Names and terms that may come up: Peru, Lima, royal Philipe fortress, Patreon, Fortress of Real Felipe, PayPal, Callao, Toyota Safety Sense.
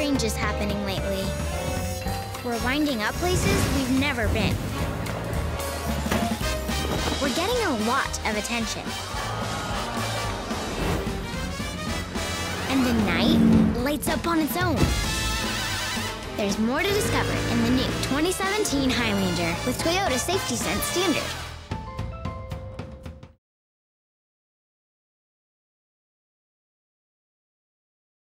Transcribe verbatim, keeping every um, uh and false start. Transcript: strange is happening lately. We're winding up places we've never been. We're getting a lot of attention. And the night lights up on its own. There's more to discover in the new twenty seventeen Highlander with Toyota Safety Sense Standard.